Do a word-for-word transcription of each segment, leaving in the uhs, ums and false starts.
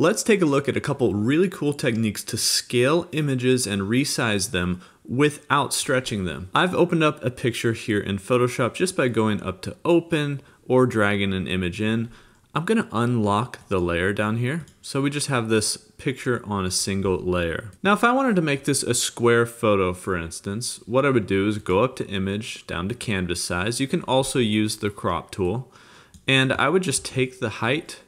Let's take a look at a couple really cool techniques to scale images and resize them without stretching them. I've opened up a picture here in Photoshop just by going up to Open or dragging an image in. I'm gonna unlock the layer down here. So we just have this picture on a single layer. Now, if I wanted to make this a square photo, for instance, what I would do is go up to Image, down to Canvas Size. You can also use the Crop tool. And I would just take the height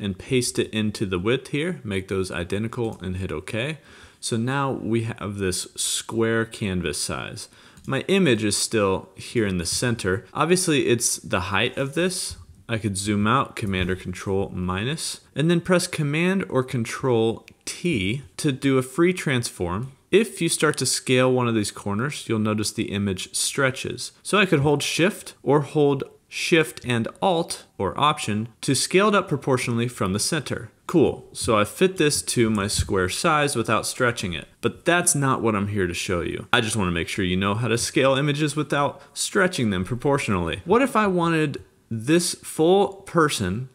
and paste it into the width here, make those identical and hit OK. So now we have this square canvas size. My image is still here in the center. Obviously it's the height of this. I could zoom out, Command or Control minus, and then press Command or Control T to do a free transform. If you start to scale one of these corners, you'll notice the image stretches. So I could hold Shift or hold Shift and Alt or Option to scale it up proportionally from the center. Cool, so I fit this to my square size without stretching it, but that's not what I'm here to show you. I just wanna make sure you know how to scale images without stretching them proportionally. What if I wanted this full person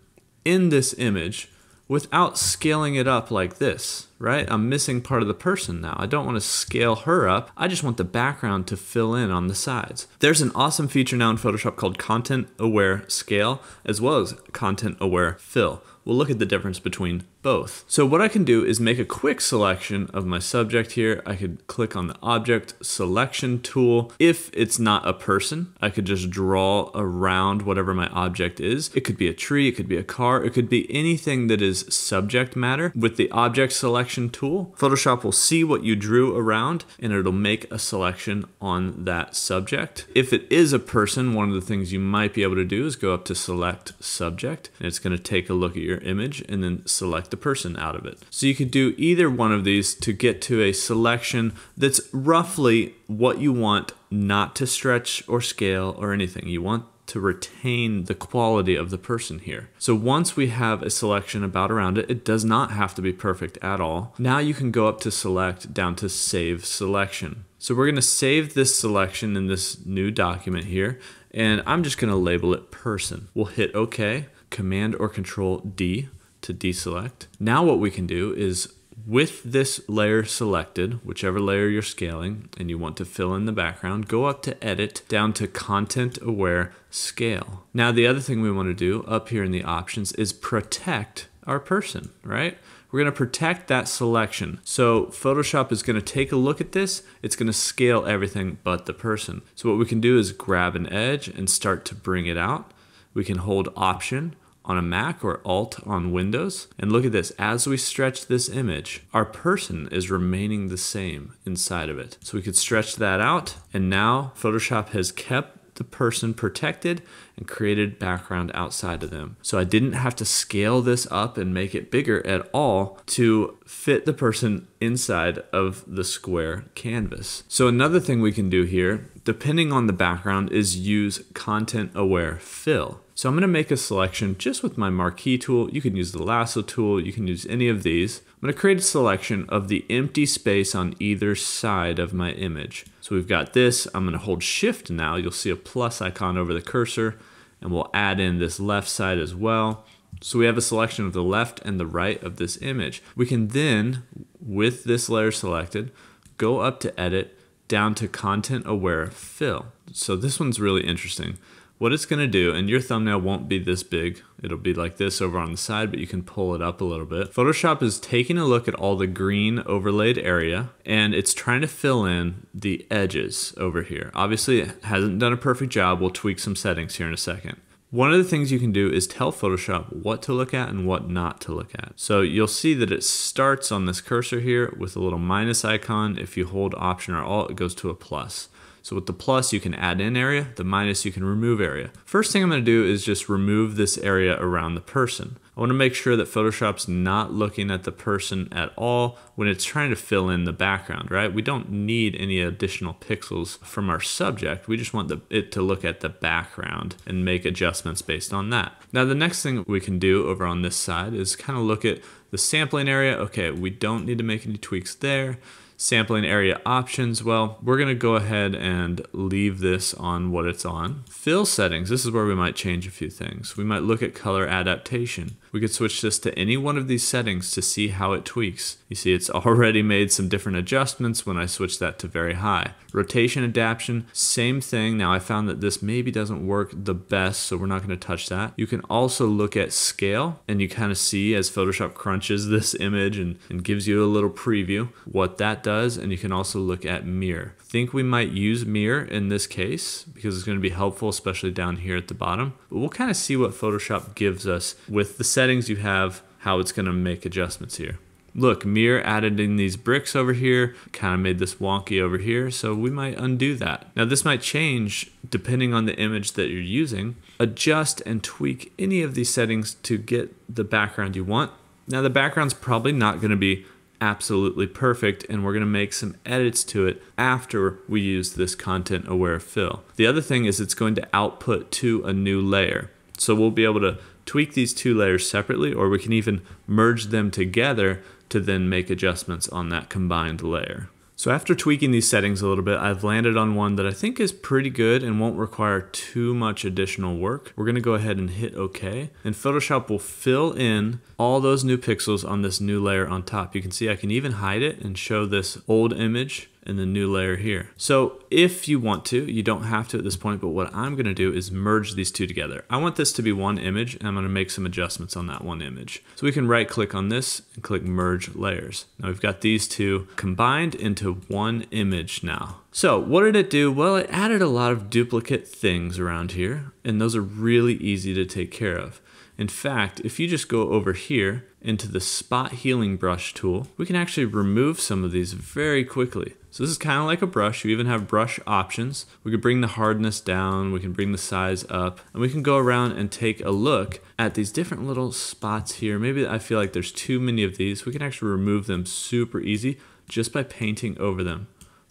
in this image without scaling it up like this, right? I'm missing part of the person now. I don't want to scale her up. I just want the background to fill in on the sides. There's an awesome feature now in Photoshop called Content-Aware Scale, as well as Content-Aware Fill. We'll look at the difference between both. So what I can do is make a quick selection of my subject here. I could click on the object selection tool. If it's not a person, I could just draw around whatever my object is. It could be a tree, it could be a car, it could be anything that is subject matter. With the object selection tool, Photoshop will see what you drew around and it'll make a selection on that subject. If it is a person, one of the things you might be able to do is go up to select subject, and it's gonna take a look at your image and then select the person out of it. So you could do either one of these to get to a selection that's roughly what you want, not to stretch or scale or anything. You want to retain the quality of the person here. So once we have a selection about around it, it does not have to be perfect at all. Now you can go up to select, down to save selection. So we're gonna save this selection in this new document here, and I'm just gonna label it person. We'll hit OK. Command or Control D to deselect. Now what we can do is, with this layer selected, whichever layer you're scaling and you want to fill in the background, go up to Edit, down to Content Aware Scale. Now the other thing we want to do up here in the options is protect our person, right? We're gonna protect that selection. So Photoshop is gonna take a look at this. It's gonna scale everything but the person. So what we can do is grab an edge and start to bring it out. We can hold Option on a Mac or Alt on Windows. And look at this, as we stretch this image, our person is remaining the same inside of it. So we could stretch that out, and now Photoshop has kept the person protected and created background outside of them. So I didn't have to scale this up and make it bigger at all to fit the person inside of the square canvas. So another thing we can do here, depending on the background, is use Content Aware Fill. So I'm gonna make a selection just with my marquee tool. You can use the lasso tool, you can use any of these. I'm gonna create a selection of the empty space on either side of my image. So we've got this, I'm gonna hold Shift now, you'll see a plus icon over the cursor, and we'll add in this left side as well. So we have a selection of the left and the right of this image. We can then, with this layer selected, go up to Edit, down to Content Aware Fill. So this one's really interesting. What it's gonna do, and your thumbnail won't be this big, it'll be like this over on the side, but you can pull it up a little bit. Photoshop is taking a look at all the green overlaid area, and it's trying to fill in the edges over here. Obviously, it hasn't done a perfect job. We'll tweak some settings here in a second. One of the things you can do is tell Photoshop what to look at and what not to look at. So you'll see that it starts on this cursor here with a little minus icon. If you hold Option or Alt, it goes to a plus. So with the plus, you can add in area, the minus, you can remove area. First thing I'm gonna do is just remove this area around the person. I wanna make sure that Photoshop's not looking at the person at all when it's trying to fill in the background, right? We don't need any additional pixels from our subject. We just want the, it to look at the background and make adjustments based on that. Now, the next thing we can do over on this side is kind of look at the sampling area. Okay, we don't need to make any tweaks there. Sampling area options, well, we're gonna go ahead and leave this on what it's on. Fill settings, this is where we might change a few things. We might look at color adaptation. We could switch this to any one of these settings to see how it tweaks. You see it's already made some different adjustments when I switch that to very high. Rotation adaptation, same thing. Now I found that this maybe doesn't work the best, so we're not gonna touch that. You can also look at scale, and you kind of see as Photoshop crunches this image and, and gives you a little preview what that does, and you can also look at mirror. I think we might use mirror in this case because it's gonna be helpful, especially down here at the bottom. But we'll kind of see what Photoshop gives us with the settings you have, how it's gonna make adjustments here. Look, mirror added in these bricks over here, kind of made this wonky over here, so we might undo that. Now this might change depending on the image that you're using. Adjust and tweak any of these settings to get the background you want. Now the background's probably not gonna be absolutely perfect, and we're gonna make some edits to it after we use this Content-Aware Fill. The other thing is it's going to output to a new layer. So we'll be able to tweak these two layers separately, or we can even merge them together to then make adjustments on that combined layer. So after tweaking these settings a little bit, I've landed on one that I think is pretty good and won't require too much additional work. We're gonna go ahead and hit OK, and Photoshop will fill in all those new pixels on this new layer on top. You can see I can even hide it and show this old image and the new layer here. So if you want to, you don't have to at this point, but what I'm gonna do is merge these two together. I want this to be one image, and I'm gonna make some adjustments on that one image. So we can right click on this and click merge layers. Now we've got these two combined into one image now. So what did it do? Well, it added a lot of duplicate things around here, and those are really easy to take care of. In fact, if you just go over here into the spot healing brush tool, we can actually remove some of these very quickly. So this is kind of like a brush. You even have brush options. We could bring the hardness down, we can bring the size up, and we can go around and take a look at these different little spots here. Maybe I feel like there's too many of these. We can actually remove them super easy just by painting over them.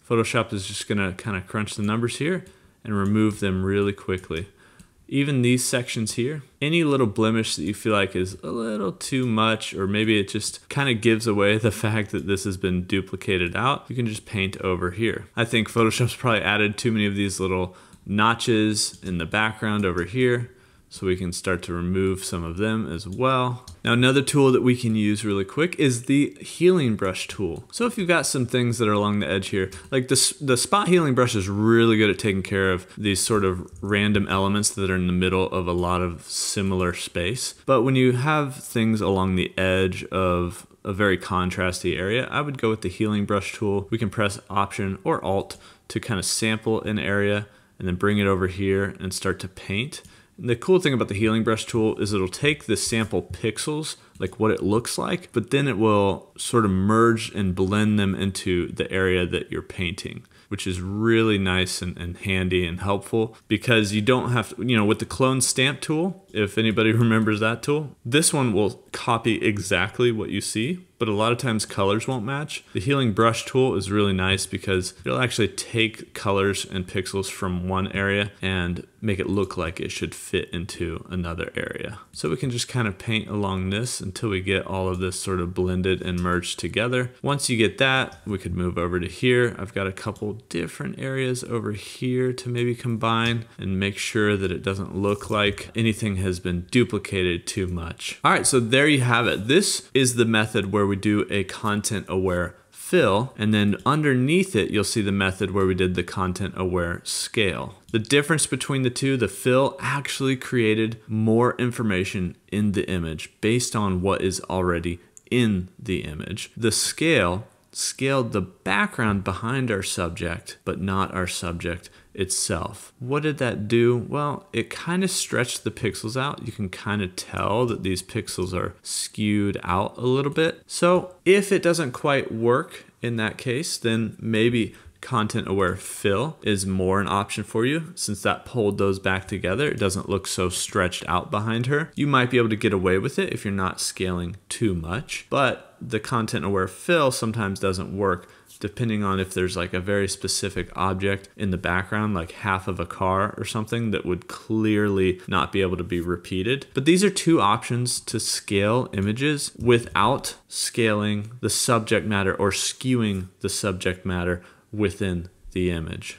Photoshop is just gonna kind of crunch the numbers here and remove them really quickly. Even these sections here, any little blemish that you feel like is a little too much, or maybe it just kind of gives away the fact that this has been duplicated out, you can just paint over here. I think Photoshop's probably added too many of these little notches in the background over here, so we can start to remove some of them as well. Now another tool that we can use really quick is the healing brush tool. So if you've got some things that are along the edge here, like the, the spot healing brush is really good at taking care of these sort of random elements that are in the middle of a lot of similar space. But when you have things along the edge of a very contrasty area, I would go with the healing brush tool. We can press Option or Alt to kind of sample an area and then bring it over here and start to paint. And the cool thing about the healing brush tool is it'll take the sample pixels, like what it looks like, but then it will sort of merge and blend them into the area that you're painting, which is really nice and, and handy and helpful, because you don't have to, you know, with the clone stamp tool, if anybody remembers that tool, this one will copy exactly what you see, but a lot of times colors won't match. The healing brush tool is really nice because it'll actually take colors and pixels from one area and make it look like it should fit into another area. So we can just kind of paint along this until we get all of this sort of blended and merged together. Once you get that, we could move over to here. I've got a couple different areas over here to maybe combine and make sure that it doesn't look like anything has been duplicated too much. All right, so there you have it. This is the method where we do a content-aware fill, and then underneath it, you'll see the method where we did the content-aware scale. The difference between the two, the fill actually created more information in the image based on what is already in the image. The scale scaled the background behind our subject, but not our subject itself. What did that do? Well, it kind of stretched the pixels out. You can kind of tell that these pixels are skewed out a little bit. So if it doesn't quite work in that case, then maybe Content-Aware Fill is more an option for you, since that pulled those back together. It doesn't look so stretched out behind her. You might be able to get away with it if you're not scaling too much, but the Content-Aware Fill sometimes doesn't work, depending on if there's like a very specific object in the background, like half of a car or something that would clearly not be able to be repeated. But these are two options to scale images without scaling the subject matter or skewing the subject matter within the image.